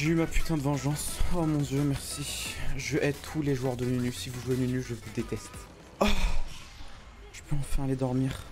J'ai eu ma putain de vengeance. Oh mon dieu, merci. Je hais tous les joueurs de Nunu. Si vous jouez Nunu, je vous déteste. Oh, je peux enfin aller dormir.